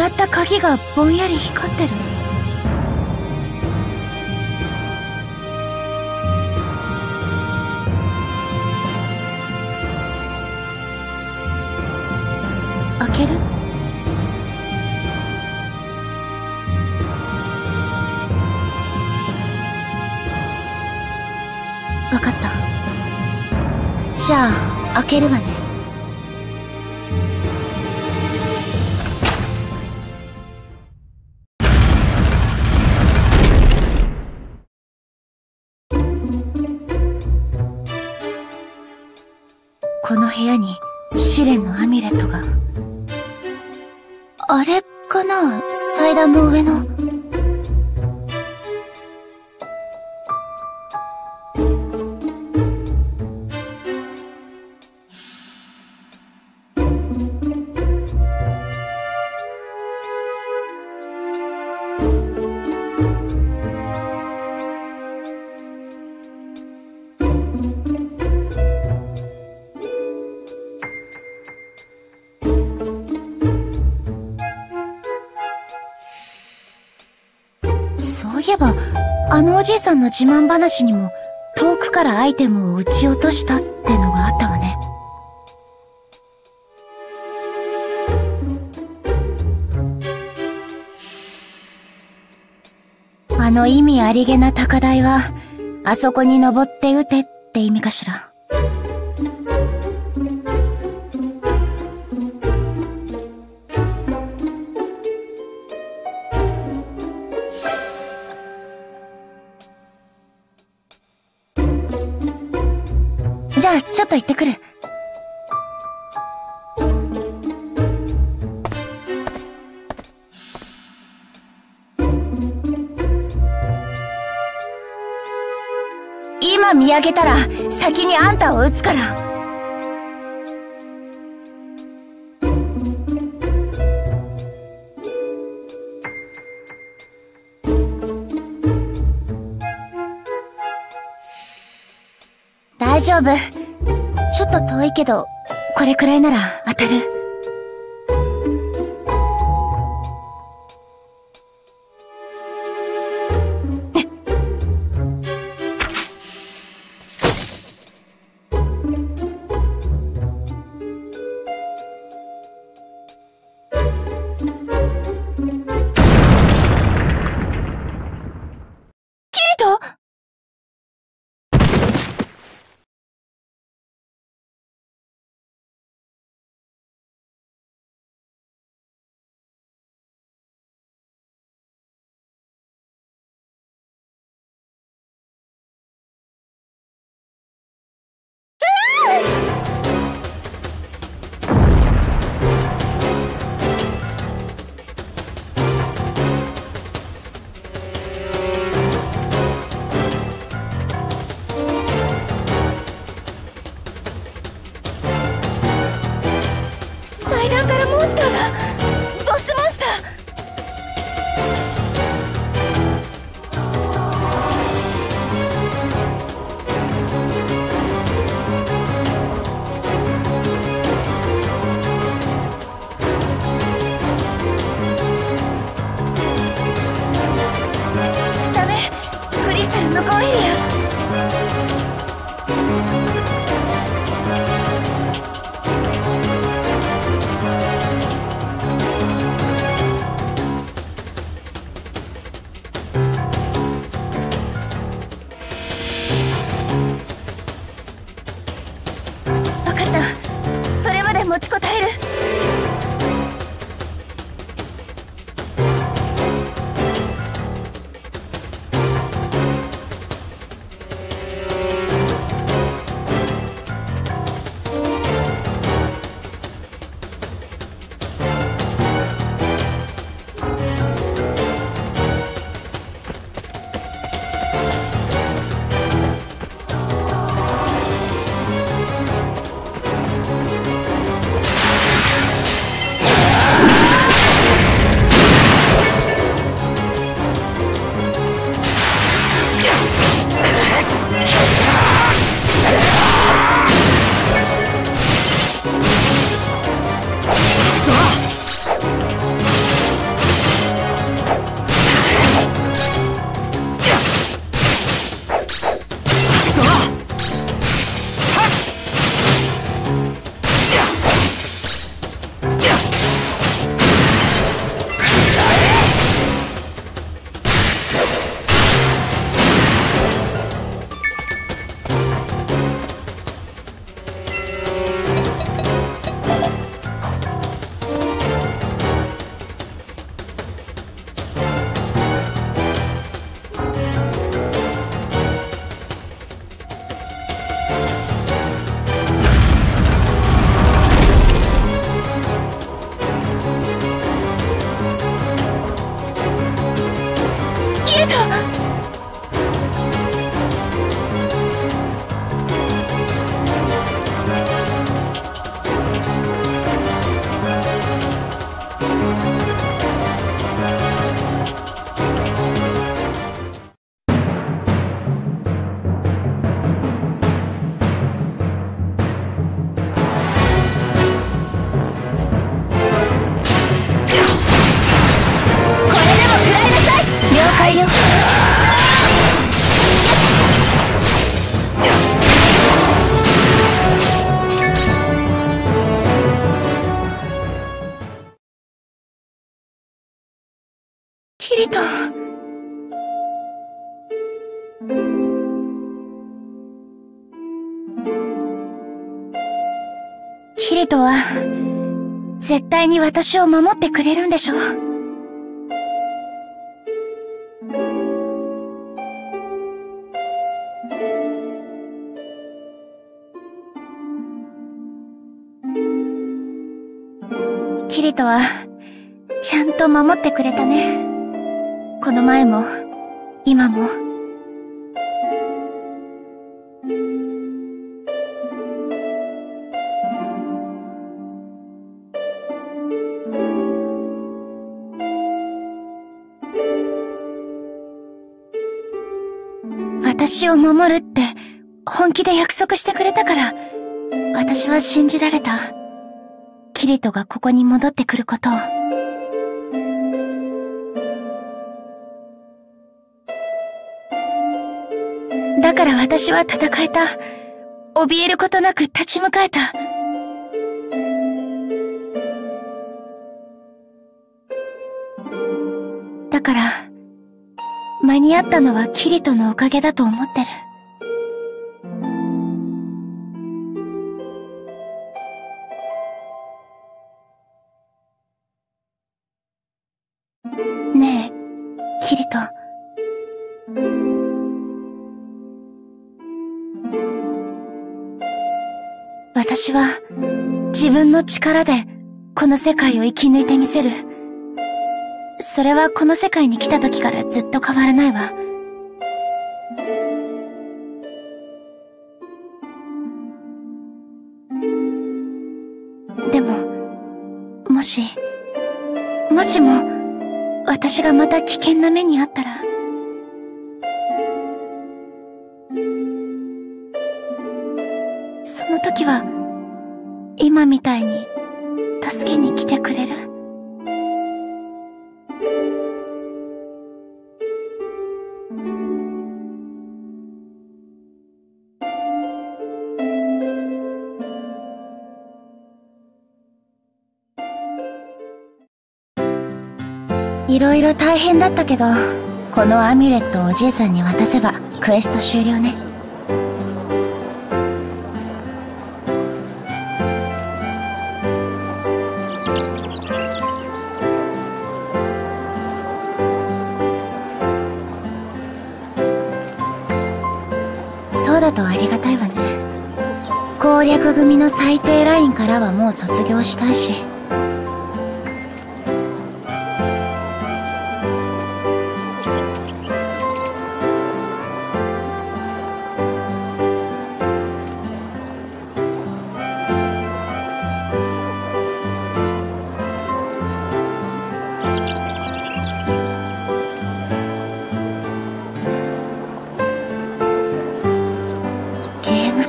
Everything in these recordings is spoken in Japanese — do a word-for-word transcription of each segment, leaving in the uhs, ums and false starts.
らった鍵がぼんやり光ってる。開ける？分かった。じゃあ開けるわね。この部屋に試練のアミュレットが。あれかな、祭壇の上の。そういえば、あのおじいさんの自慢話にも、遠くからアイテムを撃ち落としたってのがあったわね。あの意味ありげな高台は、あそこに登って撃てって意味かしら。じゃあ、ちょっと行ってくる。今見上げたら、先にあんたを撃つから。大丈夫。ちょっと遠いけど、これくらいなら当たる。キリト！キリトン。キリトは絶対に私を守ってくれるんでしょ？キリトはちゃんと守ってくれたね。この前も今も。私を守るって本気で約束してくれたから、私は信じられた。キリトがここに戻ってくることを。だから私は戦えた。怯えることなく立ち向かえた。だから、間に合ったのはキリトのおかげだと思ってる。ねえ、キリト。私は自分の力でこの世界を生き抜いてみせる。それはこの世界に来た時からずっと変わらないわ。でも、もし、もしも、私がまた危険な目にあったら、その時は、今みたいに、助けに来てくれる？いろいろ大変だったけど、このアミュレットをおじいさんに渡せばクエスト終了ね。そうだとありがたいわね。攻略組の最低ラインからはもう卒業したいし。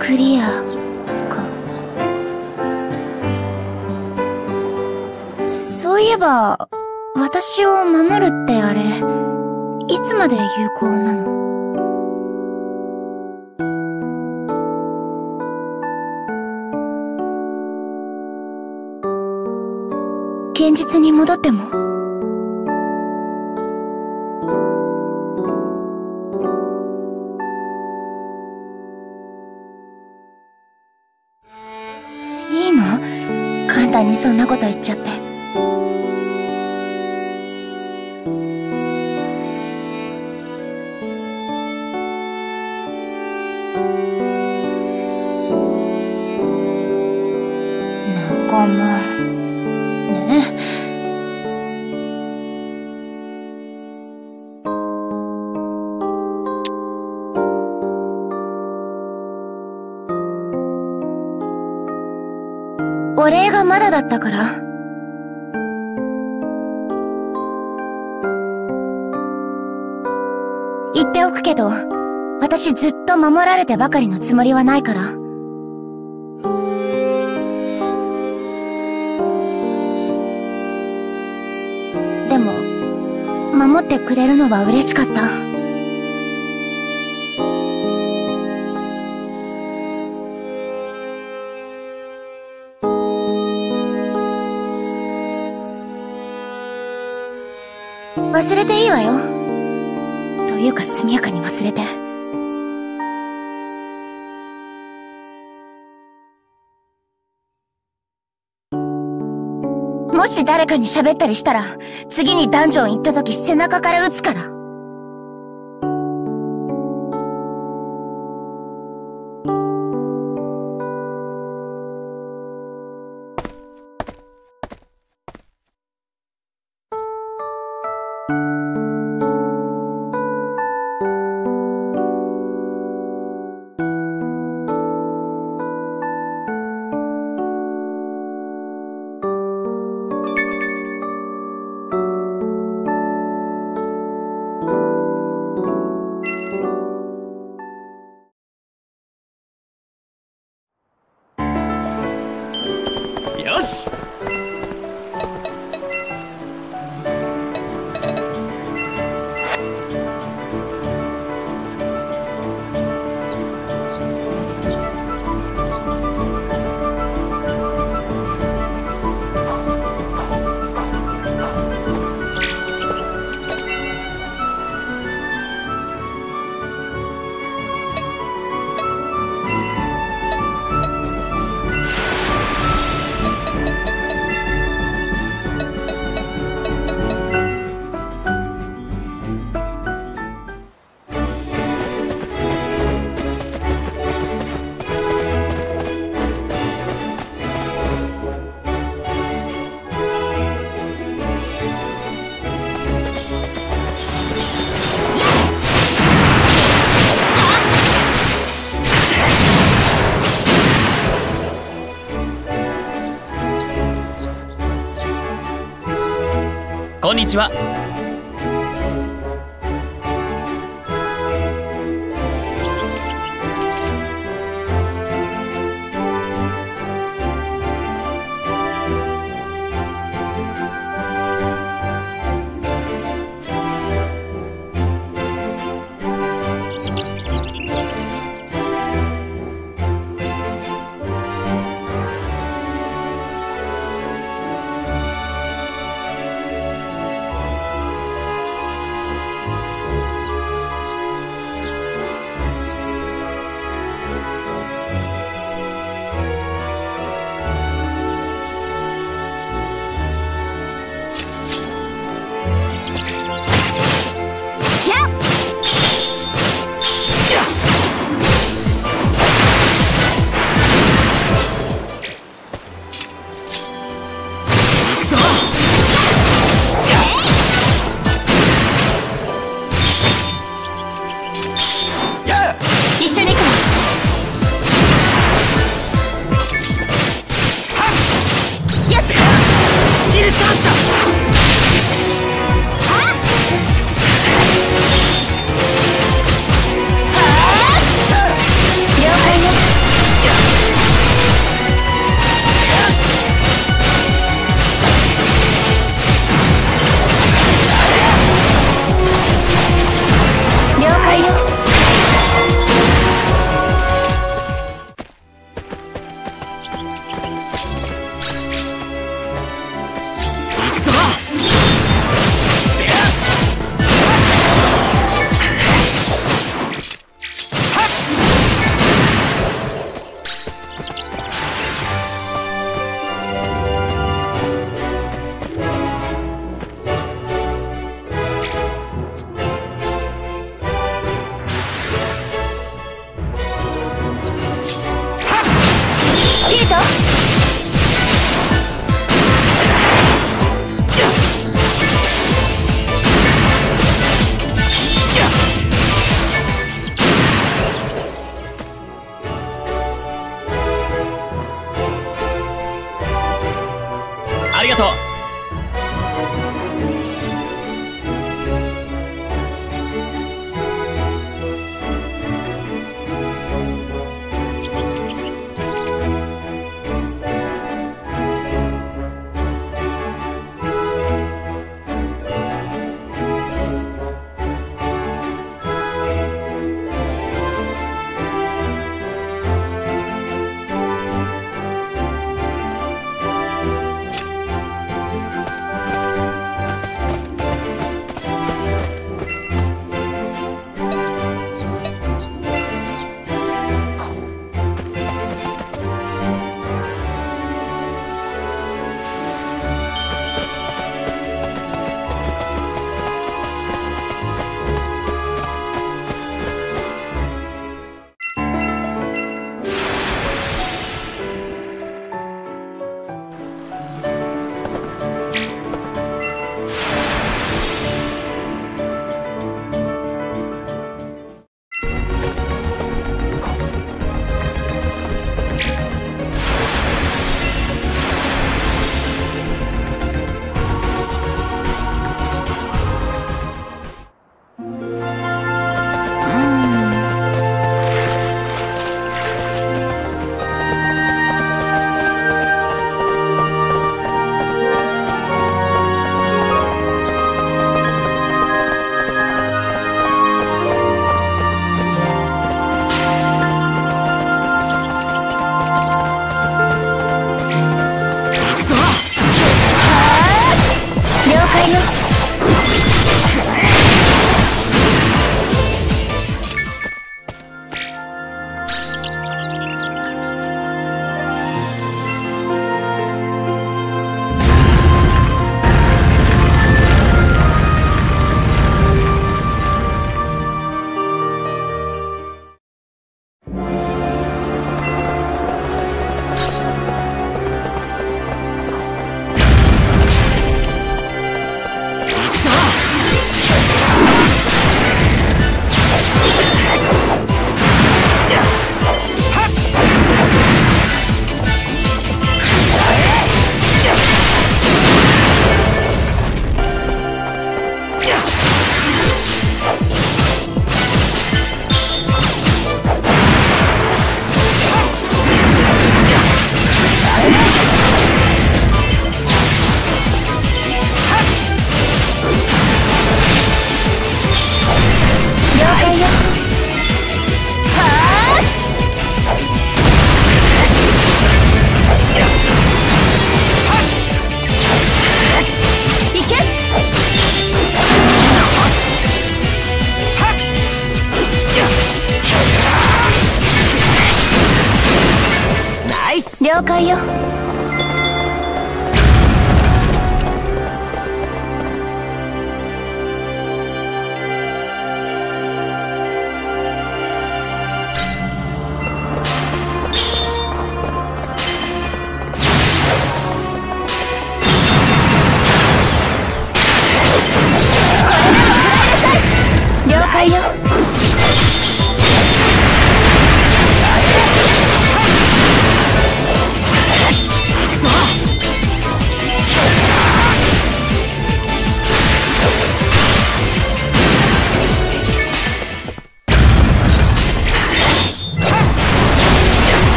クリアか。そういえば、私を守るってあれ、いつまで有効なの？現実に戻っても？簡単にそんなこと言っちゃって。仲間ねえ。お礼がまだだったから。言っておくけど、私ずっと守られてばかりのつもりはないから。でも、守ってくれるのは嬉しかった。忘れていいわよ。というか速やかに忘れて。もし誰かに喋ったりしたら、次にダンジョン行った時背中から撃つから。こんにちは。了解よ。